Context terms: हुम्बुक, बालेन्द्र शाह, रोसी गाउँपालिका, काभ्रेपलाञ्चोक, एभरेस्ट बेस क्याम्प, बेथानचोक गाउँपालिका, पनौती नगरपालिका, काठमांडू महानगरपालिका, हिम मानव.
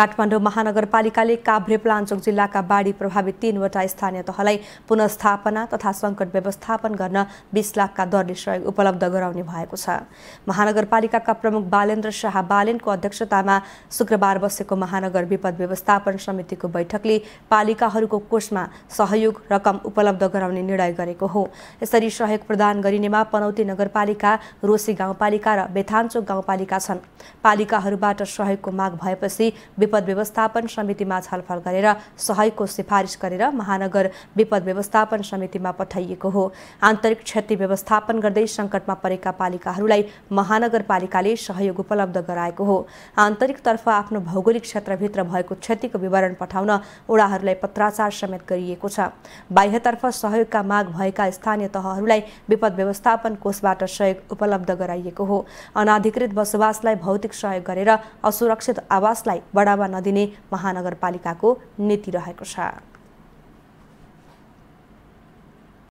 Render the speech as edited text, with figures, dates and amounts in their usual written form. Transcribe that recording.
काठमाडौँ महानगरपालिकाले काभ्रेपलाञ्चोक जिल्लाका बाढी प्रभावित 3 वटा स्थानीय तहलाई पुनर्स्थापना तथा संकट व्यवस्थापन गर्न 20 लाखका दरले सहयोग उपलब्ध गराउने भएको छ। महानगरपालिकाका प्रमुख बालेन्द्र शाह बालेनको अध्यक्षतामा शुक्रबार बसेको महानगर विपद व्यवस्थापन समितिको बैठकले पालिकाहरूको कोषमा सहयोग रकम उपलब्ध गराउने निर्णय गरेको हो। यसरी सहयोग प्रदान गरिनेमा पनौती नगरपालिका, रोसी गाउँपालिका र बेथानचोक गाउँपालिका छन्। पालिकाहरूबाट सहयोगको माग भएपछि विपद व्यवस्थापन समितिमा छलफल गरेर सहयोगको सिफारिस गरेर महानगर विपद व्यवस्थापन समितिमा पठाइएको हो। आन्तरिक क्षति व्यवस्थापन गर्दै संकटमा परेका पालिकाहरूलाई महानगरपालिकाले सहयोग उपलब्ध गराएको हो। आन्तरिकतर्फ आफ्नो भौगोलिक क्षेत्रभित्र भएको क्षतिको विवरण पठाउन वडाहरूलाई पत्राचार समेत गरिएको छ। बाह्यतर्फ सहयोगका माग भएका स्थानीय तहहरूलाई विपद व्यवस्थापन कोषबाट सहयोग उपलब्ध गराइएको हो। अनाधिकृत बसोबासलाई भौतिक सहयोग गरेर असुरक्षित आवासलाई बढावा नदिने महानगरपालिकाको नीति रहेको छ।